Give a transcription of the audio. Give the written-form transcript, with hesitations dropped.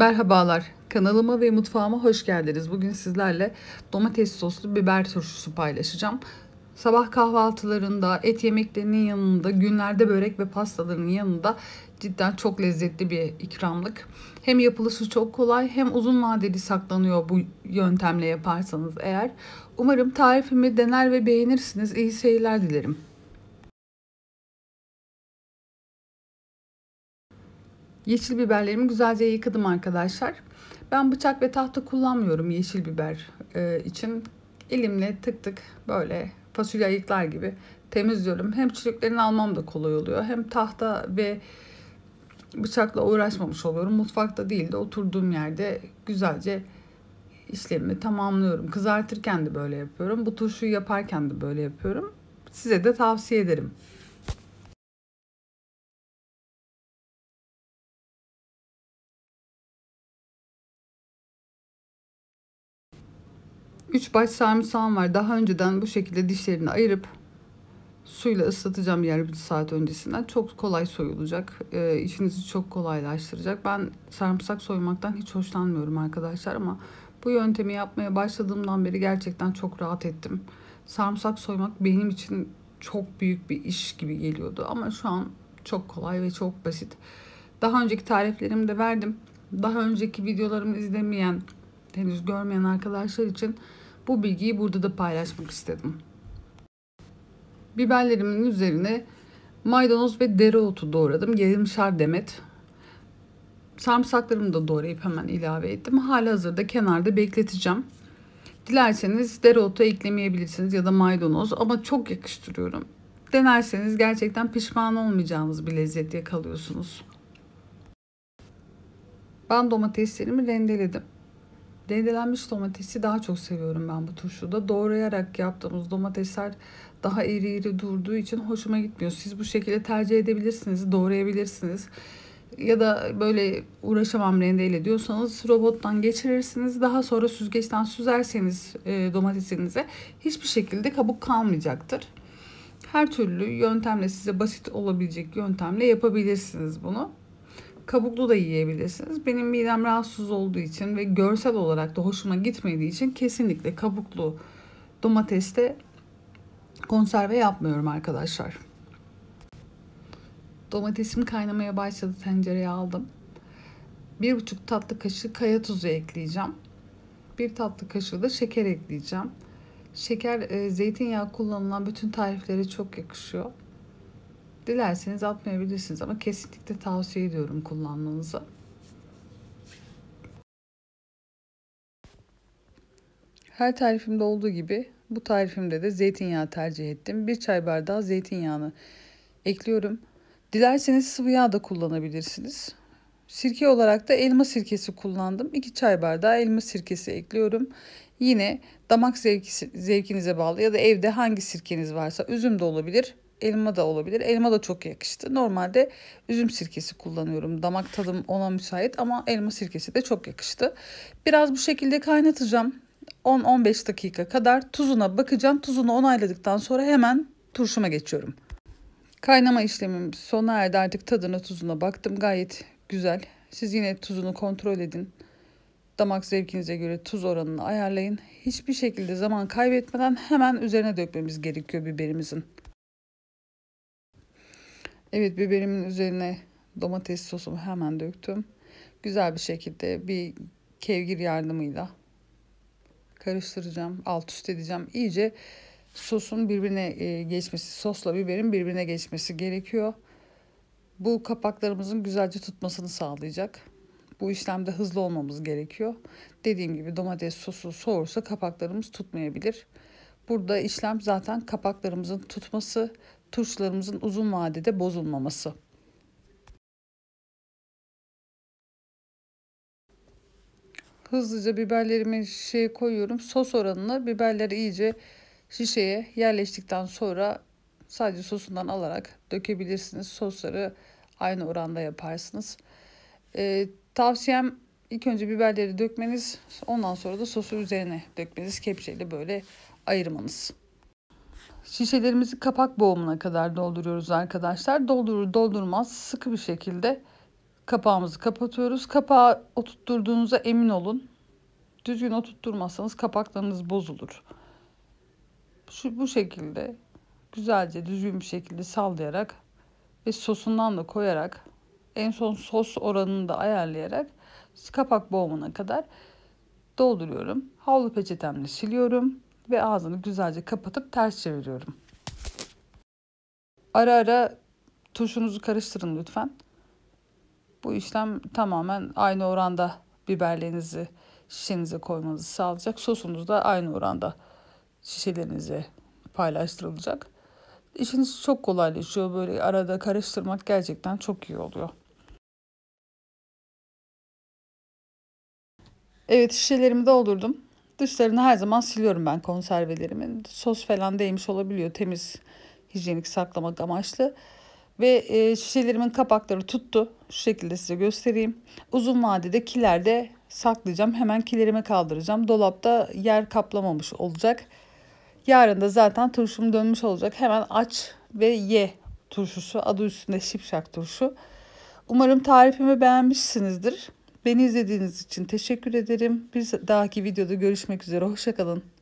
Merhabalar, kanalıma ve mutfağıma hoş geldiniz. Bugün sizlerle domates soslu biber turşusu paylaşacağım. Sabah kahvaltılarında, et yemeklerinin yanında, günlerde börek ve pastaların yanında cidden çok lezzetli bir ikramlık. Hem yapılışı çok kolay hem uzun vadeli saklanıyor bu yöntemle yaparsanız eğer. Umarım tarifimi dener ve beğenirsiniz. İyi seyirler dilerim. Yeşil biberlerimi güzelce yıkadım arkadaşlar. Ben bıçak ve tahta kullanmıyorum yeşil biber için. Elimle tık tık böyle fasulye ayıklar gibi temizliyorum. Hem çürüklerini almam da kolay oluyor. Hem tahta ve bıçakla uğraşmamış oluyorum. Mutfakta değil de oturduğum yerde güzelce işlemimi tamamlıyorum. Kızartırken de böyle yapıyorum. Bu turşuyu yaparken de böyle yapıyorum. Size de tavsiye ederim. Üç baş sarımsağım var. Daha önceden bu şekilde dişlerini ayırıp suyla ıslatacağım yarım saat öncesinden. Çok kolay soyulacak. İşinizi çok kolaylaştıracak. Ben sarımsak soymaktan hiç hoşlanmıyorum arkadaşlar ama bu yöntemi yapmaya başladığımdan beri gerçekten çok rahat ettim. Sarımsak soymak benim için çok büyük bir iş gibi geliyordu ama şu an çok kolay ve çok basit. Daha önceki tariflerimi de verdim. Daha önceki videolarımı izlemeyen, henüz görmeyen arkadaşlar için bu bilgiyi burada da paylaşmak istedim. Biberlerimin üzerine maydanoz ve dereotu doğradım. Yarımşar demet. Sarımsaklarımı da doğrayıp hemen ilave ettim. Halihazırda kenarda bekleteceğim. Dilerseniz dereotu eklemeyebilirsiniz ya da maydanoz ama çok yakıştırıyorum. Denerseniz gerçekten pişman olmayacağınız bir lezzet yakalıyorsunuz. Ben domateslerimi rendeledim. Rendelenmiş domatesi daha çok seviyorum ben bu turşuda. Doğrayarak yaptığımız domatesler daha iri iri durduğu için hoşuma gitmiyor. Siz bu şekilde tercih edebilirsiniz, doğrayabilirsiniz. Ya da böyle uğraşamam rendeyle diyorsanız robottan geçirirsiniz. Daha sonra süzgeçten süzerseniz domatesinize hiçbir şekilde kabuk kalmayacaktır. Her türlü yöntemle, size basit olabilecek yöntemle yapabilirsiniz bunu. Kabuklu da yiyebilirsiniz. Benim midem rahatsız olduğu için ve görsel olarak da hoşuma gitmediği için kesinlikle kabuklu domateste konserve yapmıyorum arkadaşlar. Domatesim kaynamaya başladı. Tencereye aldım. 1,5 tatlı kaşığı kaya tuzu ekleyeceğim. 1 tatlı kaşığı da şeker ekleyeceğim. Şeker, zeytinyağı kullanılan bütün tariflere çok yakışıyor. Dilerseniz atmayabilirsiniz ama kesinlikle tavsiye ediyorum kullanmanızı. Her tarifimde olduğu gibi bu tarifimde de zeytinyağı tercih ettim. 1 çay bardağı zeytinyağını ekliyorum. Dilerseniz sıvı yağ da kullanabilirsiniz. Sirke olarak da elma sirkesi kullandım. 2 çay bardağı elma sirkesi ekliyorum. Yine damak zevkinize bağlı ya da evde hangi sirkeniz varsa, üzüm de olabilir, elma da olabilir. Elma da çok yakıştı. Normalde üzüm sirkesi kullanıyorum. Damak tadım ona müsait ama elma sirkesi de çok yakıştı. Biraz bu şekilde kaynatacağım. 10-15 dakika kadar. Tuzuna bakacağım. Tuzunu onayladıktan sonra hemen turşuma geçiyorum. Kaynama işlemim sona erdi. Artık tadına, tuzuna baktım. Gayet güzel. Siz yine tuzunu kontrol edin. Damak zevkinize göre tuz oranını ayarlayın. Hiçbir şekilde zaman kaybetmeden hemen üzerine dökmemiz gerekiyor biberimizin. Evet, biberimin üzerine domates sosumu hemen döktüm. Güzel bir şekilde bir kevgir yardımıyla karıştıracağım. Alt üst edeceğim. İyice sosun birbirine geçmesi, sosla biberin birbirine geçmesi gerekiyor. Bu kapaklarımızın güzelce tutmasını sağlayacak. Bu işlemde hızlı olmamız gerekiyor. Dediğim gibi domates sosu soğursa kapaklarımız tutmayabilir. Burada işlem zaten kapaklarımızın tutması, turşularımızın uzun vadede bozulmaması. Hızlıca biberlerimi şişeye koyuyorum. Sos oranını, biberleri iyice şişeye yerleştikten sonra sadece sosundan alarak dökebilirsiniz. Sosları aynı oranda yaparsınız. Tavsiyem ilk önce biberleri dökmeniz, ondan sonra da sosu üzerine dökmeniz, kepçeyle böyle ayırmanız. Şişelerimizi kapak boğumuna kadar dolduruyoruz arkadaşlar. Doldurur doldurmaz sıkı bir şekilde Kapağımızı kapatıyoruz. Kapağı oturtturduğunuza emin olun. Düzgün oturtturmazsanız kapaklarınız bozulur. Bu şekilde güzelce düzgün bir şekilde sallayarak ve sosundan da koyarak en son sos oranını da ayarlayarak kapak boğumuna kadar dolduruyorum. Havlu peçetemle siliyorum ve ağzını güzelce kapatıp ters çeviriyorum. Ara ara turşunuzu karıştırın lütfen. Bu işlem tamamen aynı oranda biberlerinizi şişenize koymanızı sağlayacak. Sosunuz da aynı oranda şişelerinize paylaştırılacak. İşiniz çok kolaylaşıyor. Böyle arada karıştırmak gerçekten çok iyi oluyor. Evet, şişelerimi doldurdum. Dışlarını her zaman siliyorum ben konservelerimin. Sos falan değmiş olabiliyor. Temiz, hijyenik saklamak amaçlı. Ve şişelerimin kapakları tuttu. Şu şekilde size göstereyim. Uzun vadede kilerde saklayacağım. Hemen kilerime kaldıracağım. Dolapta yer kaplamamış olacak. Yarın da zaten turşum dönmüş olacak. Hemen aç ve ye turşusu. Adı üstünde şipşak turşu. Umarım tarifimi beğenmişsinizdir. Beni izlediğiniz için teşekkür ederim. Bir dahaki videoda görüşmek üzere. Hoşça kalın.